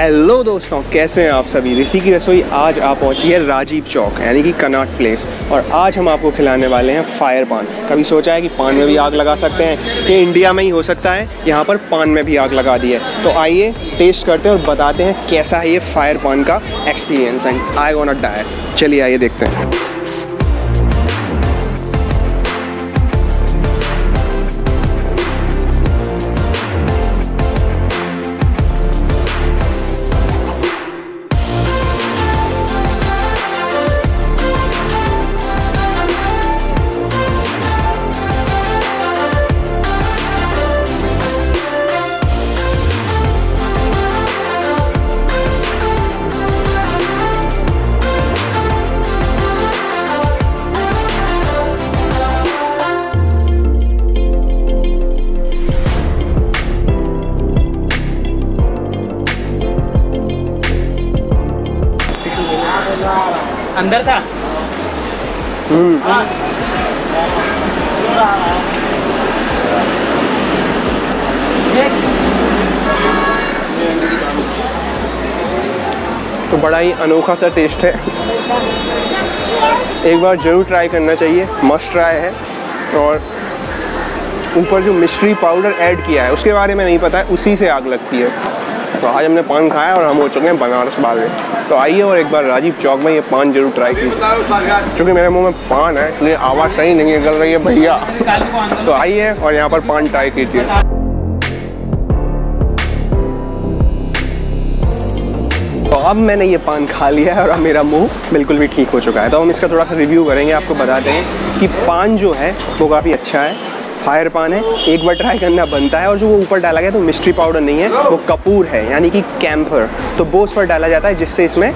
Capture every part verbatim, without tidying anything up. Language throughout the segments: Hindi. हेलो दोस्तों, कैसे हैं आप सभी। ऋषि की रसोई आज आ पहुंची है राजीव चौक यानी कि कनॉट प्लेस, और आज हम आपको खिलाने वाले हैं फायर पान। कभी सोचा है कि पान में भी आग लगा सकते हैं? ये इंडिया में ही हो सकता है, यहाँ पर पान में भी आग लगा दी है। तो आइए टेस्ट करते हैं और बताते हैं कैसा है ये फायर पान का experience and I want to die. चलिए आइए देखते हैं। अंदर था तो बड़ा ही अनोखा सा टेस्ट है, एक बार जरूर ट्राई करना चाहिए, मस्ट ट्राई है। और ऊपर जो मिस्ट्री पाउडर ऐड किया है उसके बारे में नहीं पता है, उसी से आग लगती है। तो आज हमने पान खाया और हम हो चुके हैं बनारस वाले। तो आइए और एक बार राजीव चौक में ये पान जरूर ट्राई कीजिए। चूँकि मेरे मुंह में पान है इसलिए आवाज़ सही नहीं निकल रही है भैया। तो आइए और यहाँ पर पान ट्राई कीजिए। तो अब मैंने ये पान खा लिया है और अब मेरा मुंह बिल्कुल भी ठीक हो चुका है। तो हम इसका थोड़ा सा रिव्यू करेंगे, आपको बताते हैं कि पान जो है वो काफ़ी अच्छा है, फायर पान है, एक बार ट्राई करना बनता है। और जो वो ऊपर डाला गया तो मिस्ट्री पाउडर नहीं है, वो कपूर है यानी कि कैम्फर, तो वो उस पर डाला जाता है जिससे इसमें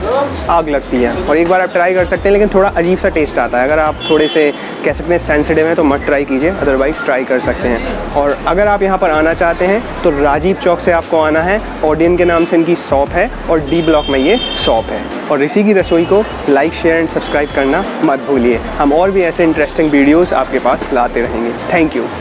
आग लगती है। और एक बार आप ट्राई कर सकते हैं, लेकिन थोड़ा अजीब सा टेस्ट आता है। अगर आप थोड़े से कह सकते हैं सेंसिटिव हैं तो मत ट्राई कीजिए, अदरवाइज़ ट्राई कर सकते हैं। और अगर आप यहाँ पर आना चाहते हैं तो राजीव चौक से आपको आना है, ओडियन के नाम से इनकी शॉप है और डी ब्लॉक में ये शॉप है। और ऋषि की रसोई को लाइक शेयर एंड सब्सक्राइब करना मत भूलिए। हम और भी ऐसे इंटरेस्टिंग वीडियोज़ आपके पास लाते रहेंगे। Thank you.